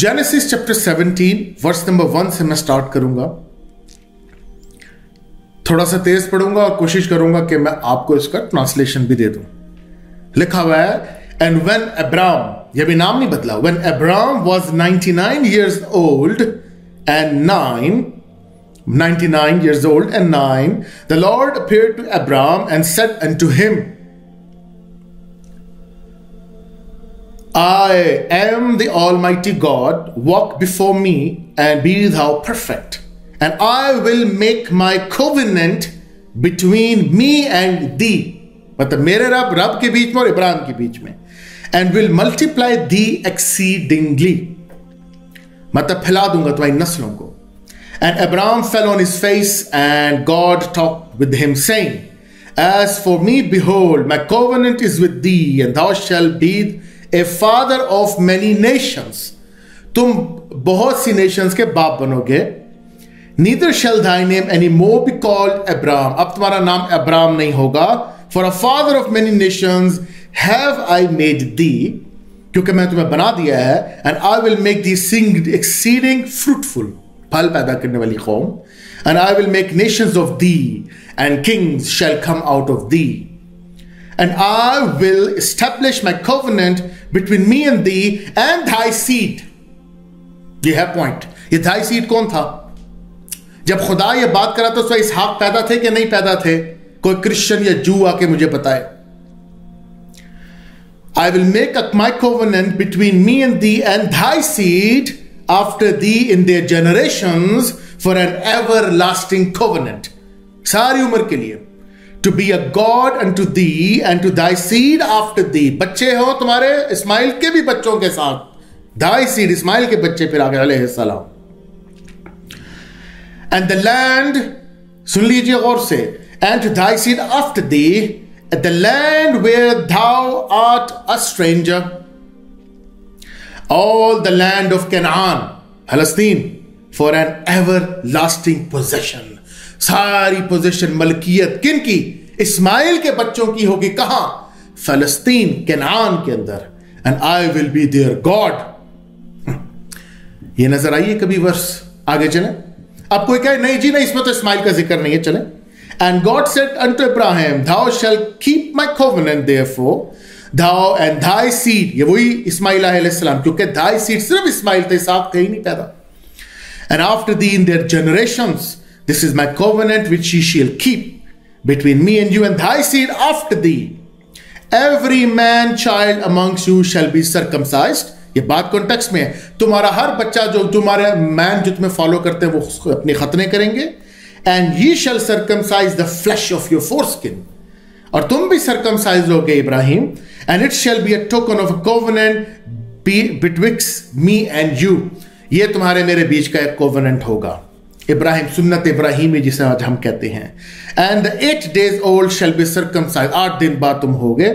Genesis chapter 17 verse number 1 से मैं start करूंगा। थोड़ा सा तेज पढ़ूंगा और कोशिश करूंगा कि मैं आपको इसका ट्रांसलेशन भी दे दूं। लिखा हुआ है, एंड व्हेन अब्राहम, यह भी नाम नहीं बदला, when Abraham was 99 years old and 99 years old and 9, the Lord appeared to Abraham and said unto him, I am the Almighty God, walk before me and be thou perfect. And I will make my covenant between me and thee. मतलब मेरे रब के बीच में और इब्राहिम के बीच में. And will multiply thee exceedingly. मतलब फैला दूंगा तुम्हारी नस्लों को. And Abraham fell on his face and God talked with him saying, As for me, behold, my covenant is with thee and thou shalt be A father of many nations, तुम बहुत सी nations के बाप बनोगे. Neither shall thy name anymore be called Abraham. अब तुम्हारा नाम Abraham नहीं होगा. For a father of many nations have I made thee, क्योंकि मैं तुम्हें बना दिया है. And I will make thee exceeding fruitful, फल पैदा करने वाली कौम. And I will make nations of thee, and kings shall come out of thee. And I will establish my covenant between me and thee and thy seed. ये है point. ये thy seed कौन था? जब खुदा ये बात करा तो उसमें इसहाक पैदा थे कि नहीं पैदा थे? कोई क्रिश्चियन या जू आके मुझे बताए. I will make up my covenant between me and thee and thy seed after thee in their generations for an everlasting covenant. सारी उम्र के लिए. To be a God unto thee and to thy seed after thee. बच्चे हो तुम्हारे इस्माइल के भी बच्चों के साथ. thy seed, इस्माइल के बच्चे फिर आगे अलैहिस्सलाम. And the land, सुन लीजिए गौर से, and to thy seed after thee, at the land where thou art a stranger, all the land of Canaan, Palestine, for an everlasting possession. सारी पोजीशन मलकियत किन की? इस्माइल के बच्चों की होगी. कहां? फलस्तीन, कनान के अंदर. And I will be their God. ये नजर आई है कभी वर्ष? आगे चले. अब कोई कहे नहीं जी नहीं, इसमें तो इस्माइल का जिक्र नहीं है. चले. And God said unto Abraham, thou shall keep my covenant therefore, thou and thy seed. ये वही इस्माइल अलैहिस्सलाम, क्योंकि thy seed सिर्फ इस्माइल थे, इसहाक कहीं नहीं पैदा. And after thee in their generations, this is my covenant which ye shall keep between me and you and thy seed after thee. Every man child amongst you shall be circumcised. ये बात context में है. तुम्हारा हर बच्चा जो तुम्हारे man जो तुम्हें फॉलो करते हैं वो अपने खतने करेंगे. And ye shall circumcise the flesh of your foreskin. और तुम भी circumcised होगे Ibrahim. And it shall be a token of a covenant betwixt me and you. ये तुम्हारे मेरे बीच का एक कोवेनेंट होगा. इब्राहिम, सुन्नत इब्राहिमी जिसे आज हम कहते हैं. And 8 days old shall be circumcised. 8 दिन बाद तुम होगे.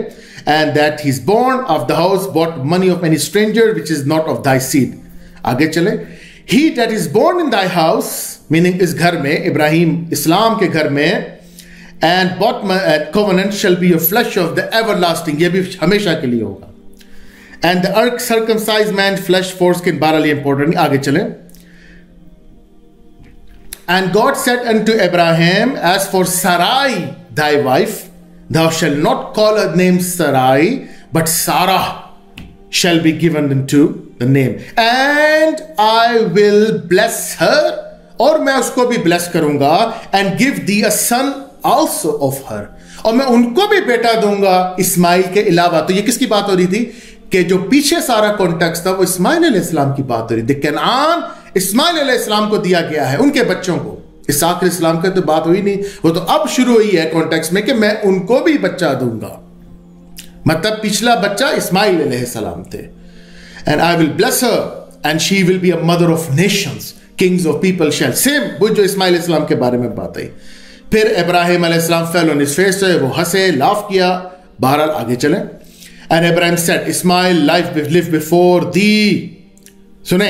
And that he is born of the house bought money of any stranger which is not of thy seed. आगे चले. He that is born in thy house, meaning इस घर में, इब्राहिम इस्लाम के घर में. And bought covenant shall be your flesh of the everlasting. ये भी हमेशा के लिए होगा. एंड द अर्क circumcise man flesh foreskin. 12 important. आगे चले. And God said unto Abraham, As for Sarai, thy wife, thou shalt not call her name Sarai, but Sarah shall be given unto the name. And I will bless her, और मैं उसको भी bless करूँगा, and give thee a son also of her. और मैं उनको भी बेटा दूँगा इस्माइल के अलावा. तो ये किसकी बात हो रही थी? कि जो पीछे सारा कॉन्टेक्स्ट था वो इस्माइल अलैहिस्सलाम की बात हो रही थी. कनान इस्माइल अलैहिस्सलाम को दिया गया है, उनके बच्चों को. इसहाक अलैहिस्सलाम की तो बात हुई नहीं, वो तो अब शुरू हुई है कॉन्टेक्स्ट में कि मैं उनको भी बच्चा दूंगा. मतलब पिछला बच्चा इस्माइल अलैहिस्सलाम थे. And I will bless her and she will be a mother of nations, kings of people shall. Same वो जो इस्माइल अलैहिस्सलाम के बारे में बात आई. फिर इब्राहिम अलैहिस्सलाम फेल ऑन हिज फेस, वो हंसे, लाफ किया. बहरहाल आगे चले. And Abraham said, Ismael, live before thee. सुने,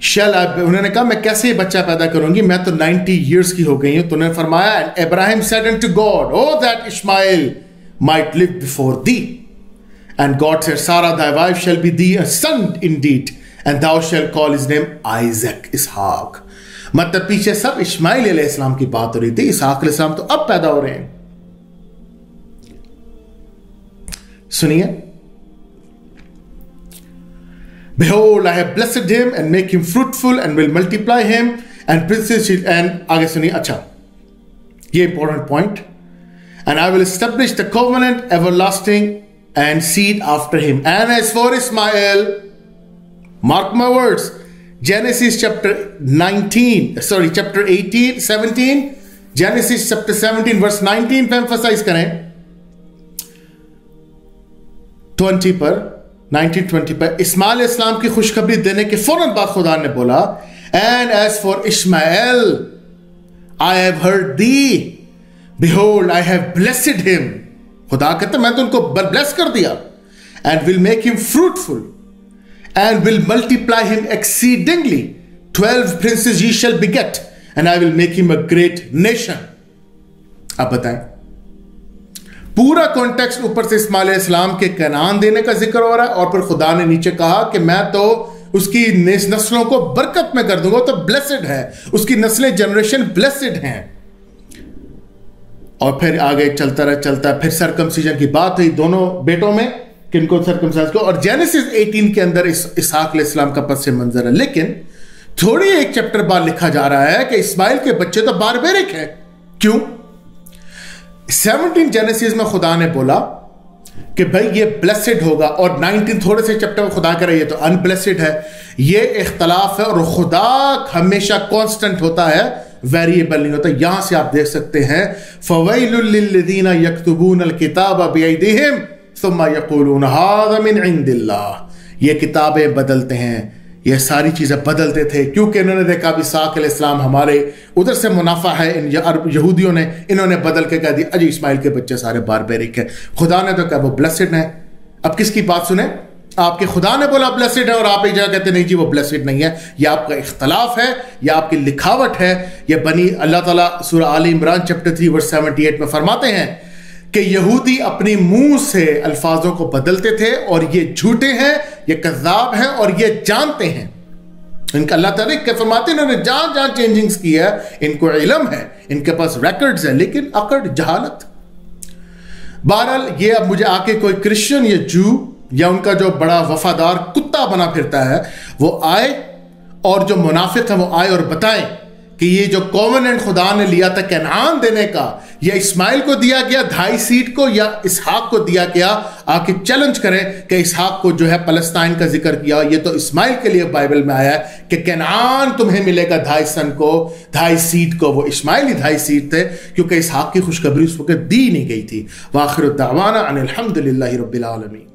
उन्होंने कहा मैं कैसे बच्चा पैदा करूंगी, मैं तो 90 years की हो गई हूं. तो उन्होंने फरमाया, And Abraham said unto God, Oh that Ishmael might live before thee. And God said, Sarah, thy wife, shall be thee a son indeed, and thou shalt call his name Isaac, Ishaq. मतलब पीछे सब इस्माइल अलैहिस्सलाम की बात हो रही थी, इसहाक अलैहिस्सलाम तो अब पैदा हो रहे हैं। सुनिए, Behold, I have blessed him and make him fruitful and will multiply him and princes shall, and आगे सुनिए, अच्छा ये important point, and I will establish the covenant everlasting and seed after him, and as for Ishmael, mark my words, Genesis chapter 17, Genesis chapter 17 verse 19 पे emphasize करें, 20 पर, 1920 पर इस्माइल इस्लाम की खुशखबरी देने के फौरन बाद खुदा ने बोला, and as for Ishmael, I have heard thee, behold, I have blessed him, खुदा कहता मैं तो उनको ब्लेस कर दिया, and will make him fruitful and will multiply him exceedingly, 12 princes he shall beget and I will make him a great nation. आप बताएं, पूरा कॉन्टेक्स्ट ऊपर से इस्माइल अलैहिस्सलाम के कनान देने का जिक्र हो रहा है, और फिर खुदा ने नीचे कहा कि मैं तो उसकी नस्लों को बरकत में कर दूंगा, तो ब्लेसड है उसकी नस्लें, जनरेशन ब्लेसड हैं। और फिर आगे चलता रहा, फिर सरकमसीजन की बात हुई दोनों बेटों में, किनको सरकमसाइज को, और जेनेसिस 18 के अंदर इसहाक अलैहिस्सलाम का पस मंजर है। लेकिन थोड़ी एक चैप्टर बाद लिखा जा रहा है कि इस्माइल के बच्चे तो बारबेरिक हैं। क्यों? 17 जेनेसिस में खुदा ने बोला कि भाई ये ब्लेसड होगा, और 19 थोड़े से चैप्टर में खुदा कह रहा है ये तो अनब्लेसड है। ये इख्तलाफ है, और खुदा हमेशा कॉन्स्टेंट होता है, वेरिएबल नहीं होता। यहां से आप देख सकते हैं, फवैलुल लिल्लज़ीना यक्तुबूनल किताब बिअयदीहिम सुम्मा यक़ूलून हाज़ा मिन इंदिल्लाह। ये किताबें बदलते हैं, ये सारी चीज़ें बदलते थे, क्योंकि इन्होंने देखा भी इसहाक अलैहिस्सलाम हमारे उधर से मुनाफा है, इन यहूदियों ने, इन्होंने बदल के कह दिया अजी इस्माइल के बच्चे सारे बारबेरिक हैं। खुदा ने तो कहा वो ब्लेसड है। अब किसकी बात सुने? आपके खुदा ने बोला ब्लेसड है, और आप एक जगह कहते नहीं जी वो ब्लेसड नहीं है। यह आपका इख्तलाफ है, यह आपकी लिखावट है। यह बनी अल्लाह ताला सूरह आले इमरान चैप्टर 3 verse 78 में फरमाते हैं कि यहूदी अपने मुंह से अल्फाजों को बदलते थे, और ये झूठे हैं, ये कज़ाब हैं, और ये जानते हैं। इनका अल्लाह ताला के फरमाते इन्होंने जहां जहां चेंजिंग्स की है, इनको इलम है, इनके पास रिकॉर्ड्स है, लेकिन अकड़ जहालत। बहरहाल ये अब मुझे आके कोई क्रिश्चियन या जू या उनका जो बड़ा वफादार कुत्ता बना फिरता है वो आए, और जो मुनाफिक है वो आए और बताएं कि ये जो कॉवेनेंट खुदा ने लिया था कनान देने का, या इस्माइल को दिया गया 2.5 seed को, या इसहाक को दिया गया, आके चैलेंज करें कि इसहाक को जो है पैलेस्टाइन का जिक्र किया, ये तो इस्माइल के लिए बाइबल में आया है कि कनान तुम्हें मिलेगा 2.5 seed को। वो इस्माइल ही 2.5 seed थे, क्योंकि इसहाक की खुशखबरी उस वक्त दी नहीं गई थी। वाखिर दावाना अनिल हम्दुलिल्लाहि रब्बिल आलमीन।